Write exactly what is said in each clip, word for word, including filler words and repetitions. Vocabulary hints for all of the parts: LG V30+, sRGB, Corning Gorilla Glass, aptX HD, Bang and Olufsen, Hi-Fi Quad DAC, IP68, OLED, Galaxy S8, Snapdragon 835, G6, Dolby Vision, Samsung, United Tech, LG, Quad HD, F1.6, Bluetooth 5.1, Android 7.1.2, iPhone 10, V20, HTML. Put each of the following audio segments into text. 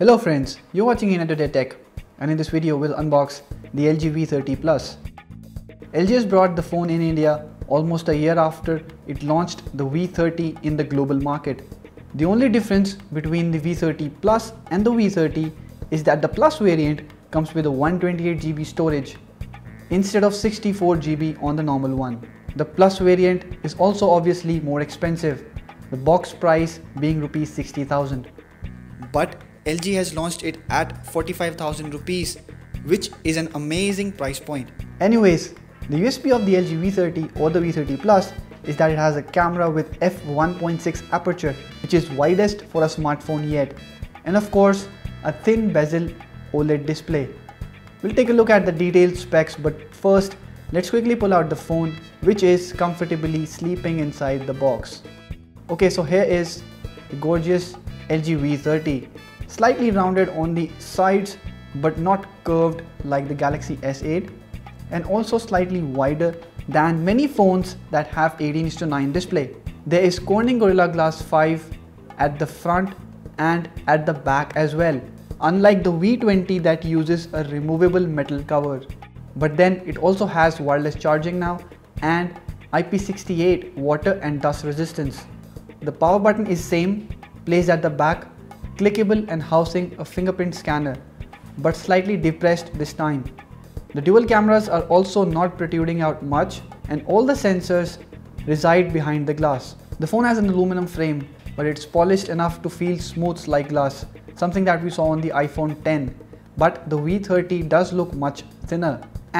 Hello friends, you're watching United Tech, and in this video we'll unbox the L G V thirty plus. L G has brought the phone in India almost a year after it launched the V thirty in the global market. The only difference between the V thirty plus and the V thirty is that the Plus variant comes with a one twenty-eight G B storage instead of sixty-four G B on the normal one. The Plus variant is also obviously more expensive, the box price being rupees sixty thousand. But L G has launched it at forty-five thousand rupees, which is an amazing price point. Anyways, the U S P of the L G V thirty or the V thirty plus is that it has a camera with f one point six aperture, which is widest for a smartphone yet, and of course a thin bezel OLED display. We'll take a look at the detailed specs, but first let's quickly pull out the phone, which is comfortably sleeping inside the box. Okay, so here is the gorgeous L G V thirty, slightly rounded on the sides but not curved like the Galaxy S eight, and also slightly wider than many phones that have eighteen to nine display. There is Corning Gorilla Glass five at the front and at the back as well, unlike the V twenty that uses a removable metal cover. But then it also has wireless charging now and I P sixty-eight water and dust resistance. The power button is same, placed at the back, clickable and housing a fingerprint scanner, but slightly depressed this time. The dual cameras are also not protruding out much, and all the sensors reside behind the glass. The phone has an aluminum frame, but it's polished enough to feel smooth like glass, something that we saw on the iPhone ten. But the V thirty does look much thinner,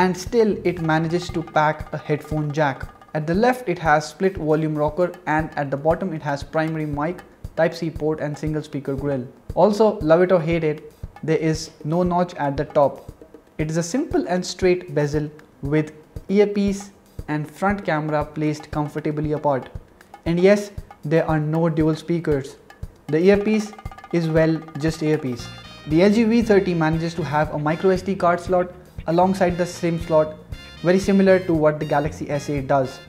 and still it manages to pack a headphone jack. At the left it has split volume rocker, and at the bottom it has primary mic, Type C port and single speaker grille. Also, love it or hate it, there is no notch at the top. It is a simple and straight bezel with earpiece and front camera placed comfortably apart. And yes, there are no dual speakers. The earpiece is, well, just earpiece. The L G V thirty manages to have a micro S D card slot alongside the SIM slot, very similar to what the Galaxy S eight does.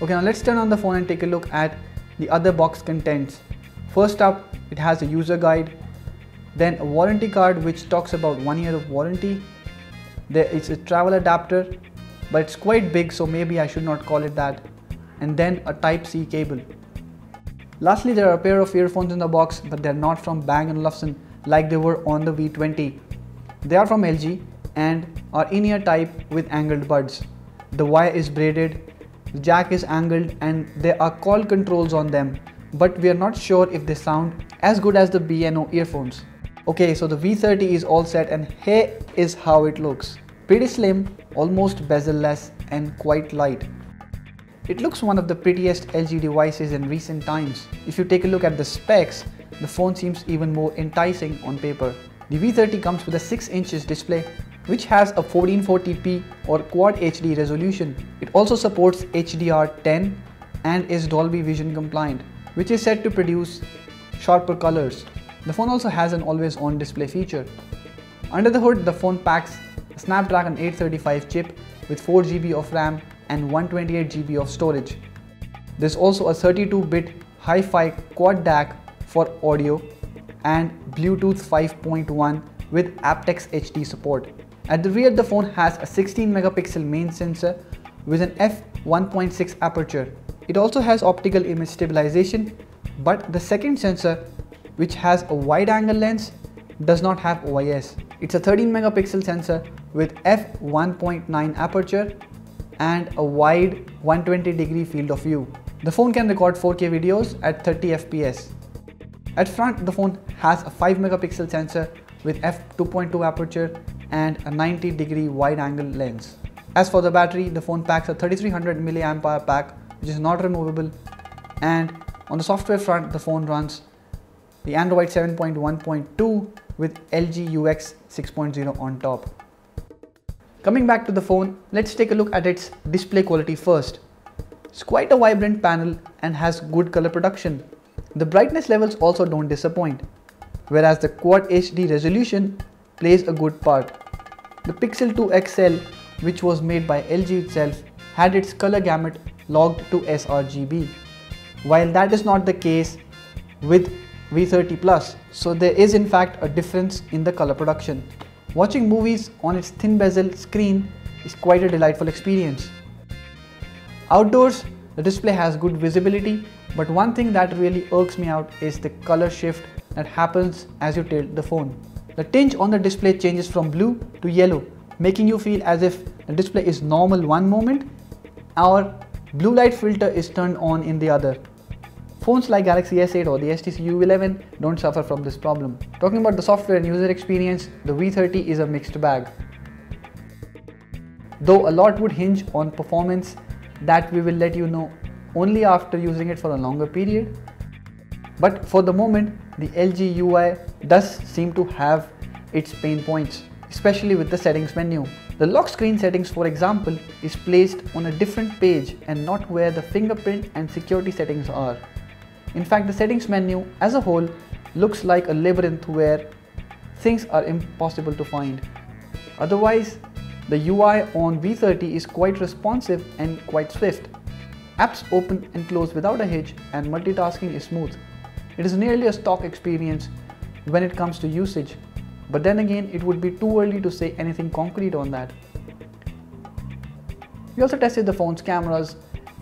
Okay, now let's turn on the phone and take a look at the other box contents. First up, it has a user guide, then a warranty card which talks about one year of warranty. There is a travel adapter, but it's quite big, so maybe I should not call it that. And then a Type C cable. Lastly, there are a pair of earphones in the box, but they're not from Bang and Olufsen like they were on the V twenty. They are from L G and are in-ear type with angled buds. The wire is braided, the jack is angled, and there are call controls on them, but we are not sure if they sound as good as the B N O earphones. Okay, so the V thirty is all set, and here is how it looks. Pretty slim, almost bezel-less and quite light. It looks one of the prettiest L G devices in recent times. If you take a look at the specs, the phone seems even more enticing on paper. The V thirty comes with a six inches display, which has a fourteen forty p or Quad H D resolution. It also supports H D R ten and is Dolby Vision compliant, which is said to produce sharper colors. The phone also has an always-on display feature. Under the hood, the phone packs a Snapdragon eight thirty-five chip with four G B of RAM and one twenty-eight G B of storage. There's also a thirty-two bit Hi-Fi Quad D A C for audio and Bluetooth five point one with aptX H D support. At the rear, the phone has a sixteen megapixel main sensor with an f one point six aperture. It also has optical image stabilization, but the second sensor, which has a wide angle lens, does not have O I S. It's a thirteen megapixel sensor with f one point nine aperture and a wide one hundred twenty degree field of view. The phone can record four K videos at thirty F P S. At front, the phone has a five megapixel sensor with f two point two aperture and a ninety degree wide angle lens. As for the battery, the phone packs a thirty-three hundred milliamp hour pack, which is not removable, and on the software front, the phone runs the Android seven point one point two with L G U X six point zero on top. Coming back to the phone, let's take a look at its display quality first. It's quite a vibrant panel and has good color production. The brightness levels also don't disappoint, whereas the Quad H D resolution plays a good part. The Pixel two X L, which was made by L G itself, had its color gamut logged to s R G B. While that is not the case with V thirty plus, so there is in fact a difference in the color production. Watching movies on its thin bezel screen is quite a delightful experience. Outdoors, the display has good visibility, but one thing that really irks me out is the color shift that happens as you tilt the phone. The tinge on the display changes from blue to yellow, making you feel as if the display is normal one moment, our blue light filter is turned on in the other. Phones like Galaxy S eight or the H T C U eleven don't suffer from this problem. Talking about the software and user experience, the V thirty is a mixed bag. Though a lot would hinge on performance, that we will let you know only after using it for a longer period. But for the moment, the L G U I does seem to have its pain points, especially with the settings menu. The lock screen settings, for example, is placed on a different page and not where the fingerprint and security settings are. In fact, the settings menu as a whole looks like a labyrinth where things are impossible to find. Otherwise, the U I on V thirty is quite responsive and quite swift. Apps open and close without a hitch and multitasking is smooth. It is nearly a stock experience when it comes to usage, but then again it would be too early to say anything concrete on that. We also tested the phone's cameras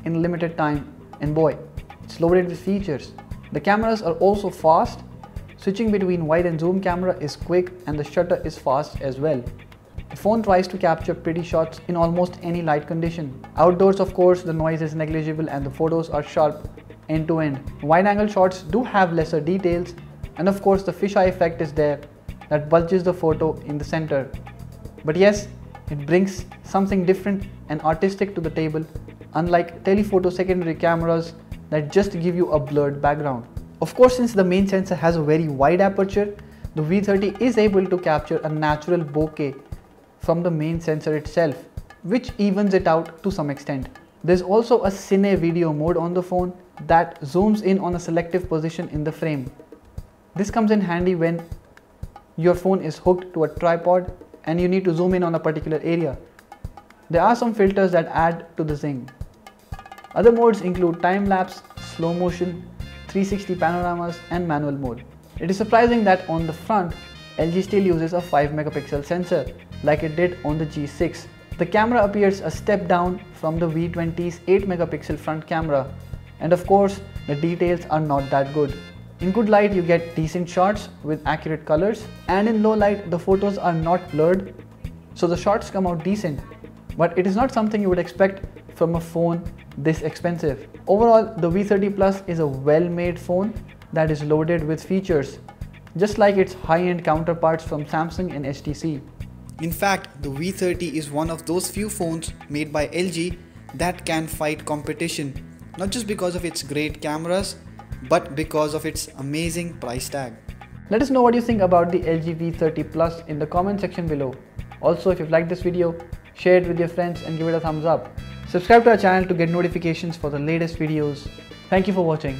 in limited time and boy, it's loaded with features. The cameras are also fast, switching between wide and zoom camera is quick and the shutter is fast as well. The phone tries to capture pretty shots in almost any light condition. Outdoors, of course, the noise is negligible and the photos are sharp end to end. Wide angle shots do have lesser details and of course the fisheye effect is there that bulges the photo in the center. But yes, it brings something different and artistic to the table, unlike telephoto secondary cameras that just give you a blurred background. Of course, since the main sensor has a very wide aperture, the V thirty is able to capture a natural bokeh from the main sensor itself, which evens it out to some extent. There's also a cine video mode on the phone that zooms in on a selective position in the frame. This comes in handy when your phone is hooked to a tripod and you need to zoom in on a particular area. There are some filters that add to the zing. Other modes include time-lapse, slow motion, three sixty panoramas and manual mode. It is surprising that on the front, L G still uses a five megapixel sensor like it did on the G six. The camera appears a step down from the V twenty's eight megapixel front camera and of course the details are not that good. In good light you get decent shots with accurate colors and in low light the photos are not blurred so the shots come out decent, but it is not something you would expect from a phone this expensive. Overall, the V thirty plus is a well-made phone that is loaded with features, just like its high-end counterparts from Samsung and H T C. In fact, the V thirty is one of those few phones made by L G that can fight competition, not just because of its great cameras, but because of its amazing price tag. Let us know what you think about the L G V thirty plus in the comment section below. Also, if you've liked this video, share it with your friends and give it a thumbs up. Subscribe to our channel to get notifications for the latest videos. Thank you for watching.